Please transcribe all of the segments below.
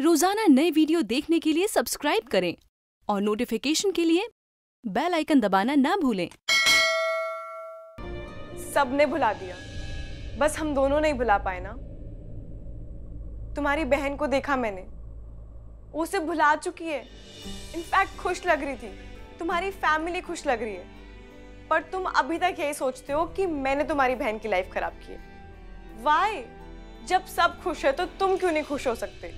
रोजाना नए वीडियो देखने के लिए सब्सक्राइब करें और नोटिफिकेशन के लिए बेल आइकन दबाना ना भूलें। सबने भुला दिया, बस हम दोनों नहीं भुला पाए ना। तुम्हारी बहन को देखा मैंने, वो उसे भुला चुकी है। इनफैक्ट खुश लग रही थी, तुम्हारी फैमिली खुश लग रही है, पर तुम अभी तक यही सोचते हो कि मैंने तुम्हारी बहन की लाइफ खराब की है। वाई? जब सब खुश है तो तुम क्यों नहीं खुश हो सकते?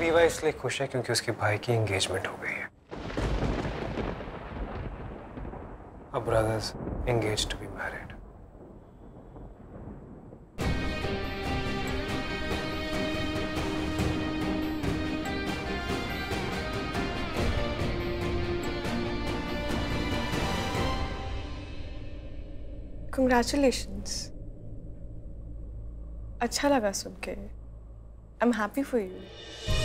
वीवा इसलिए खुश है क्योंकि उसके भाई की एंगेजमेंट हो गई है। अब brothers engage to be married. Congratulations. अच्छा लगा सुन के। I'm happy for you.